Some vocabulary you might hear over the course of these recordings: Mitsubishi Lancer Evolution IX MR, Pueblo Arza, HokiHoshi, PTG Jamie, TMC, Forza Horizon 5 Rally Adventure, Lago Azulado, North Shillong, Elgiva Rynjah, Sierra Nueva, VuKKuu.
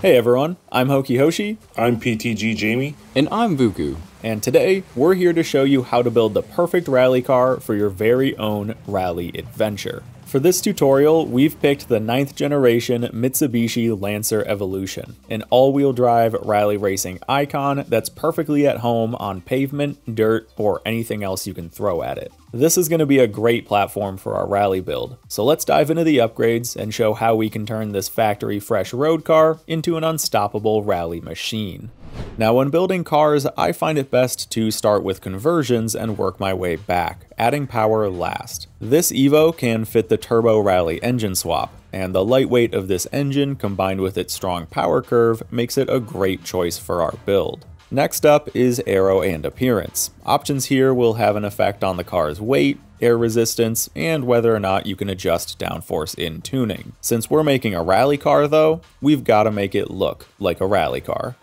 Hey everyone, I'm HokiHoshi. I'm PTG Jamie. And I'm VuKKuu. And today, we're here to show you how to build the perfect rally car for your very own rally adventure. For this tutorial, we've picked the 9th generation Mitsubishi Lancer Evolution, an all-wheel drive rally racing icon that's perfectly at home on pavement, dirt, or anything else you can throw at it. This is going to be a great platform for our rally build, so let's dive into the upgrades and show how we can turn this factory fresh road car into an unstoppable rally machine. Now, when building cars, I find it best to start with conversions and work my way back, adding power last. This Evo can fit the turbo rally engine swap, and the lightweight of this engine combined with its strong power curve makes it a great choice for our build. Next up is aero and appearance. Options here will have an effect on the car's weight, air resistance, and whether or not you can adjust downforce in tuning. Since we're making a rally car though, we've got to make it look like a rally car.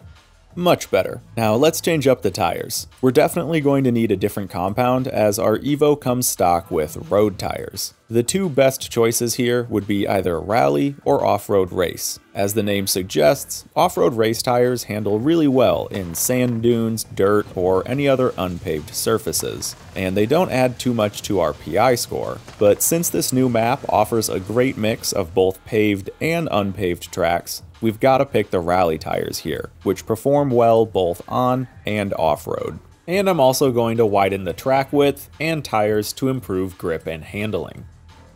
Much better. Now let's change up the tires. We're definitely going to need a different compound as our Evo comes stock with road tires. The two best choices here would be either rally or off-road race. As the name suggests, off-road race tires handle really well in sand dunes, dirt, or any other unpaved surfaces, and they don't add too much to our PI score. But since this new map offers a great mix of both paved and unpaved tracks, we've got to pick the rally tires here, which perform well both on and off-road. And I'm also going to widen the track width and tires to improve grip and handling.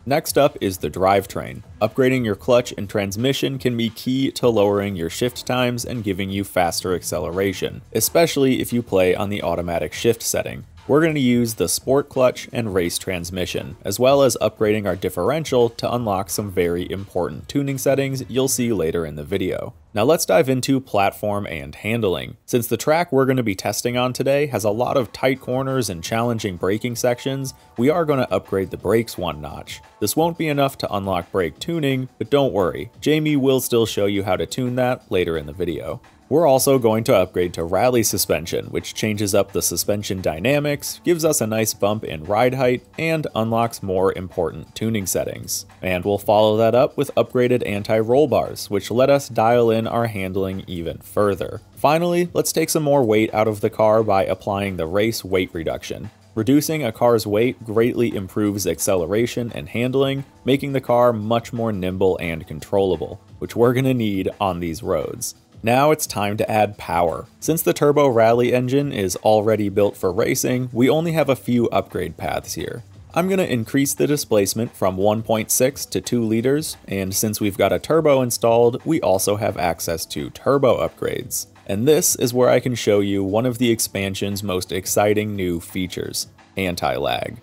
Next up is the drivetrain. Upgrading your clutch and transmission can be key to lowering your shift times and giving you faster acceleration, especially if you play on the automatic shift setting. We're going to use the sport clutch and race transmission, as well as upgrading our differential to unlock some very important tuning settings you'll see later in the video. Now let's dive into platform and handling. Since the track we're going to be testing on today has a lot of tight corners and challenging braking sections, we are going to upgrade the brakes one notch. This won't be enough to unlock brake tuning, but don't worry, Jamie will still show you how to tune that later in the video. We're also going to upgrade to rally suspension, which changes up the suspension dynamics, gives us a nice bump in ride height, and unlocks more important tuning settings. And we'll follow that up with upgraded anti-roll bars, which let us dial in our handling even further. Finally, let's take some more weight out of the car by applying the race weight reduction. Reducing a car's weight greatly improves acceleration and handling, making the car much more nimble and controllable, which we're going to need on these roads. Now it's time to add power. Since the turbo rally engine is already built for racing, we only have a few upgrade paths here. I'm going to increase the displacement from 1.6 to 2 liters, and since we've got a turbo installed, we also have access to turbo upgrades. And this is where I can show you one of the expansion's most exciting new features, anti-lag.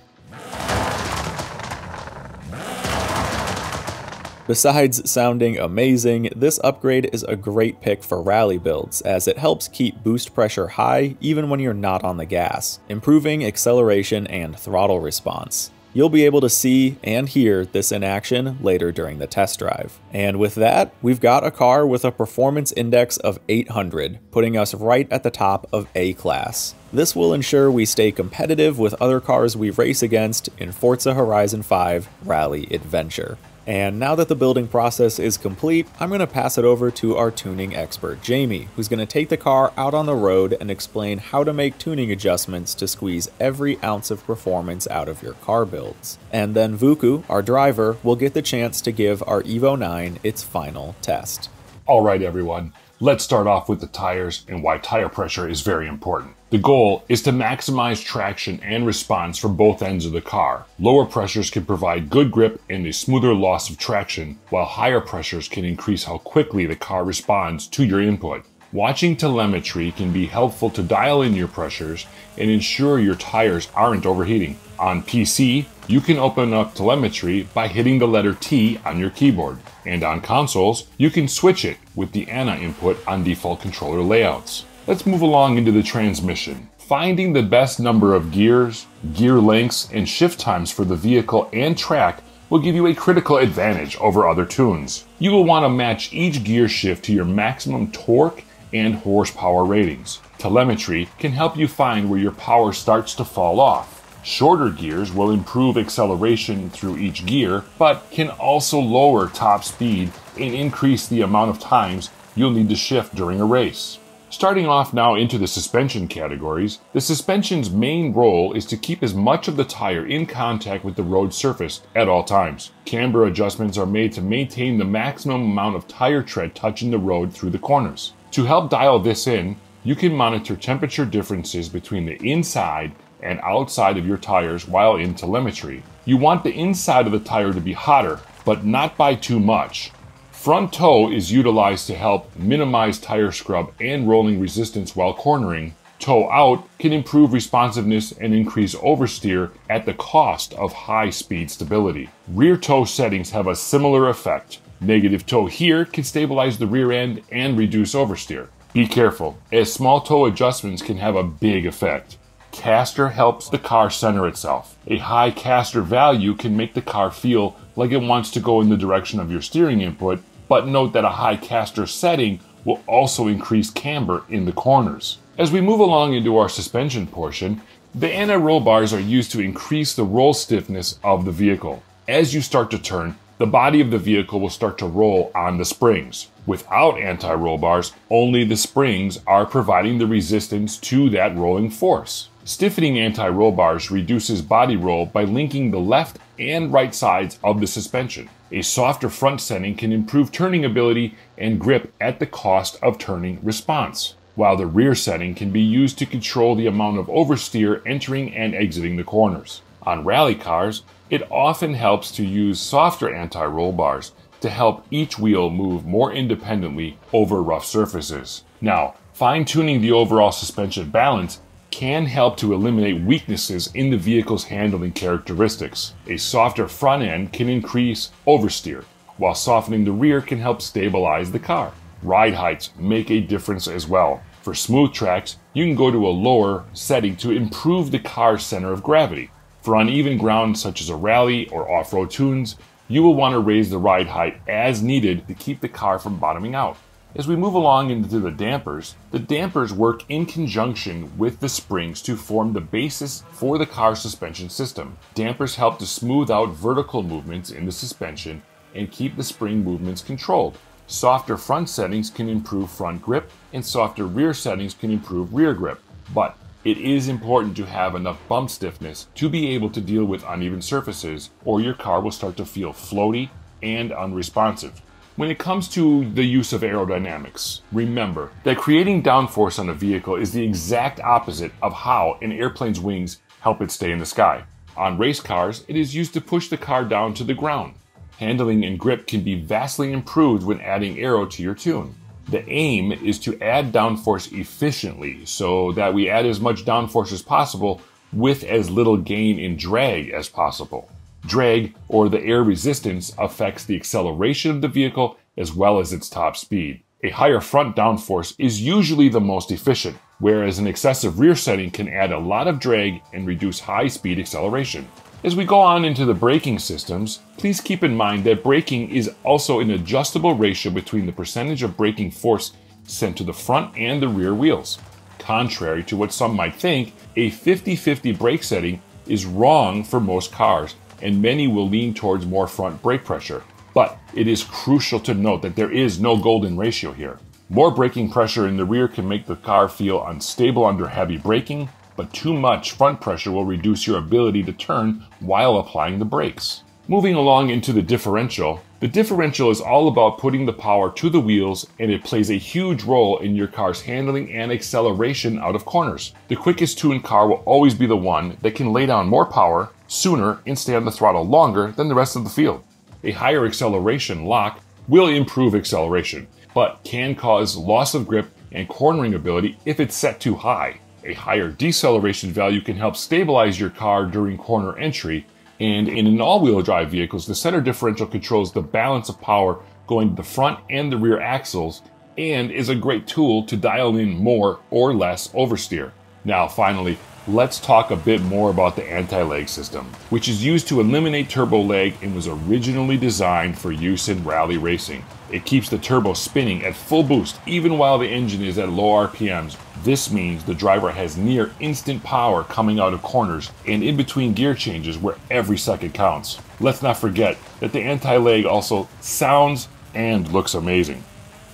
Besides sounding amazing, this upgrade is a great pick for rally builds as it helps keep boost pressure high even when you're not on the gas, improving acceleration and throttle response. You'll be able to see and hear this in action later during the test drive. And with that, we've got a car with a performance index of 800, putting us right at the top of A class. This will ensure we stay competitive with other cars we race against in Forza Horizon 5 Rally Adventure. And now that the building process is complete, I'm going to pass it over to our tuning expert, Jamie, who's going to take the car out on the road and explain how to make tuning adjustments to squeeze every ounce of performance out of your car builds. And then VuKKuu, our driver, will get the chance to give our Evo 9 its final test. All right, everyone. Let's start off with the tires and why tire pressure is very important. The goal is to maximize traction and response from both ends of the car. Lower pressures can provide good grip and a smoother loss of traction, while higher pressures can increase how quickly the car responds to your input. Watching telemetry can be helpful to dial in your pressures and ensure your tires aren't overheating. On PC, you can open up telemetry by hitting the letter T on your keyboard. And on consoles, you can switch it with the ANA input on default controller layouts. Let's move along into the transmission. Finding the best number of gears, gear lengths, and shift times for the vehicle and track will give you a critical advantage over other tunes. You will want to match each gear shift to your maximum torque and horsepower ratings. Telemetry can help you find where your power starts to fall off. Shorter gears will improve acceleration through each gear, but can also lower top speed and increase the amount of times you'll need to shift during a race. Starting off now into the suspension categories, the suspension's main role is to keep as much of the tire in contact with the road surface at all times. Camber adjustments are made to maintain the maximum amount of tire tread touching the road through the corners. To help dial this in, you can monitor temperature differences between the inside and outside of your tires while in telemetry. You want the inside of the tire to be hotter, but not by too much. Front toe is utilized to help minimize tire scrub and rolling resistance while cornering. Toe out can improve responsiveness and increase oversteer at the cost of high speed stability. Rear toe settings have a similar effect. Negative toe here can stabilize the rear end and reduce oversteer. Be careful, as small toe adjustments can have a big effect. Caster helps the car center itself. A high caster value can make the car feel like it wants to go in the direction of your steering input, but note that a high caster setting will also increase camber in the corners. As we move along into our suspension portion, the anti-roll bars are used to increase the roll stiffness of the vehicle. As you start to turn, the body of the vehicle will start to roll on the springs. Without anti-roll bars, only the springs are providing the resistance to that rolling force. Stiffening anti-roll bars reduces body roll by linking the left and right sides of the suspension. A softer front setting can improve turning ability and grip at the cost of turning response, while the rear setting can be used to control the amount of oversteer entering and exiting the corners. On rally cars, it often helps to use softer anti-roll bars to help each wheel move more independently over rough surfaces. Now, fine-tuning the overall suspension balance can help to eliminate weaknesses in the vehicle's handling characteristics. A softer front end can increase oversteer, while softening the rear can help stabilize the car. Ride heights make a difference as well. For smooth tracks, you can go to a lower setting to improve the car's center of gravity. For uneven ground such as a rally or off-road tunes, you will want to raise the ride height as needed to keep the car from bottoming out. As we move along into the dampers work in conjunction with the springs to form the basis for the car suspension system. Dampers help to smooth out vertical movements in the suspension and keep the spring movements controlled. Softer front settings can improve front grip, and softer rear settings can improve rear grip, but it is important to have enough bump stiffness to be able to deal with uneven surfaces, or your car will start to feel floaty and unresponsive. When it comes to the use of aerodynamics, remember that creating downforce on a vehicle is the exact opposite of how an airplane's wings help it stay in the sky. On race cars, it is used to push the car down to the ground. Handling and grip can be vastly improved when adding aero to your tune. The aim is to add downforce efficiently so that we add as much downforce as possible with as little gain in drag as possible. Drag, or the air resistance, affects the acceleration of the vehicle as well as its top speed. A higher front downforce is usually the most efficient, whereas an excessive rear setting can add a lot of drag and reduce high-speed acceleration. As we go on into the braking systems, please keep in mind that braking is also an adjustable ratio between the percentage of braking force sent to the front and the rear wheels. Contrary to what some might think, a 50-50 brake setting is wrong for most cars, and many will lean towards more front brake pressure. But it is crucial to note that there is no golden ratio here. More braking pressure in the rear can make the car feel unstable under heavy braking, but too much front pressure will reduce your ability to turn while applying the brakes. Moving along into the differential is all about putting the power to the wheels, and it plays a huge role in your car's handling and acceleration out of corners. The quickest tuned car will always be the one that can lay down more power sooner and stay on the throttle longer than the rest of the field. A higher acceleration lock will improve acceleration, but can cause loss of grip and cornering ability if it's set too high. A higher deceleration value can help stabilize your car during corner entry, and in an all-wheel drive vehicles, the center differential controls the balance of power going to the front and the rear axles, and is a great tool to dial in more or less oversteer. Now finally, let's talk a bit more about the anti-lag system, which is used to eliminate turbo lag and was originally designed for use in rally racing. It keeps the turbo spinning at full boost even while the engine is at low RPMs. This means the driver has near instant power coming out of corners and in between gear changes where every second counts. Let's not forget that the anti-lag also sounds and looks amazing.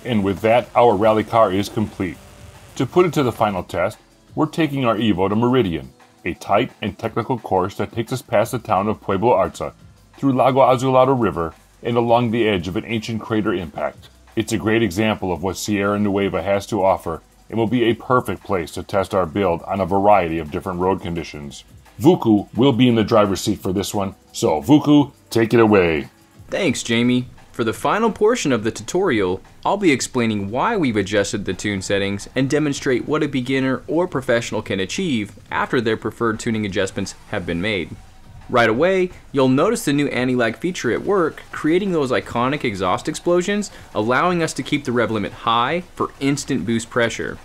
And with that, our rally car is complete. To put it to the final test, we're taking our Evo to Meridian, a tight and technical course that takes us past the town of Pueblo Arza, through Lago Azulado River, and along the edge of an ancient crater impact. It's a great example of what Sierra Nueva has to offer and will be a perfect place to test our build on a variety of different road conditions. VuKKuu will be in the driver's seat for this one, so VuKKuu, take it away. Thanks, Jamie. For the final portion of the tutorial, I'll be explaining why we've adjusted the tune settings and demonstrate what a beginner or professional can achieve after their preferred tuning adjustments have been made. Right away, you'll notice the new anti-lag feature at work, creating those iconic exhaust explosions, allowing us to keep the rev limit high for instant boost pressure.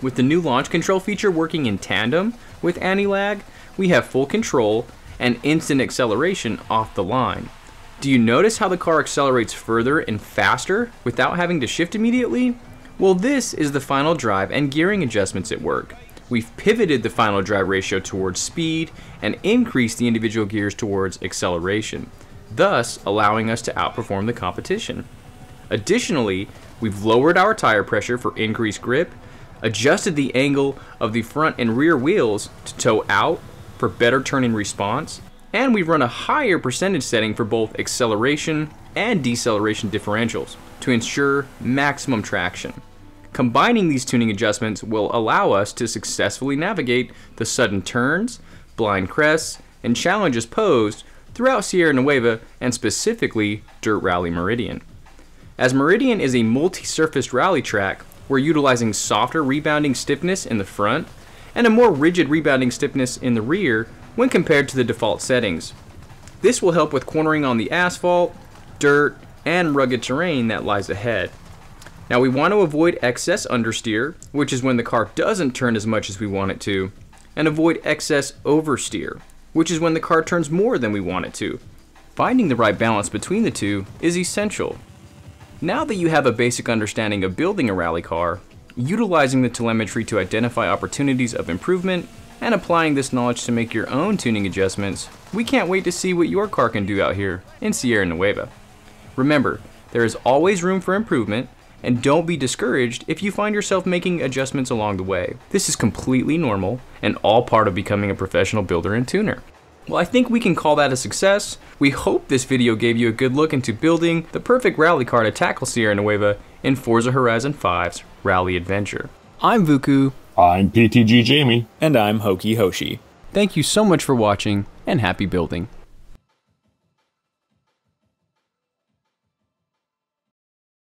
With the new launch control feature working in tandem with anti-lag, we have full control and instant acceleration off the line. Do you notice how the car accelerates further and faster without having to shift immediately? Well, this is the final drive and gearing adjustments at work. We've pivoted the final drive ratio towards speed and increased the individual gears towards acceleration, thus allowing us to outperform the competition. Additionally, we've lowered our tire pressure for increased grip, adjusted the angle of the front and rear wheels to toe out for better turn-in response, and we've run a higher percentage setting for both acceleration and deceleration differentials to ensure maximum traction. Combining these tuning adjustments will allow us to successfully navigate the sudden turns, blind crests, and challenges posed throughout Sierra Nueva and specifically Dirt Rally Meridian. As Meridian is a multi-surfaced rally track, we're utilizing softer rebounding stiffness in the front and a more rigid rebounding stiffness in the rear when compared to the default settings. This will help with cornering on the asphalt, dirt, and rugged terrain that lies ahead. Now we want to avoid excess understeer, which is when the car doesn't turn as much as we want it to, and avoid excess oversteer, which is when the car turns more than we want it to. Finding the right balance between the two is essential. Now that you have a basic understanding of building a rally car, utilizing the telemetry to identify opportunities of improvement and applying this knowledge to make your own tuning adjustments, we can't wait to see what your car can do out here in Sierra Nueva. Remember, there is always room for improvement, and don't be discouraged if you find yourself making adjustments along the way. This is completely normal and all part of becoming a professional builder and tuner. Well, I think we can call that a success. We hope this video gave you a good look into building the perfect rally car to tackle Sierra Nueva in Forza Horizon 5's Rally Adventure. I'm VuKKuu. I'm PTG Jamie. And I'm HokiHoshi. Thank you so much for watching, and happy building.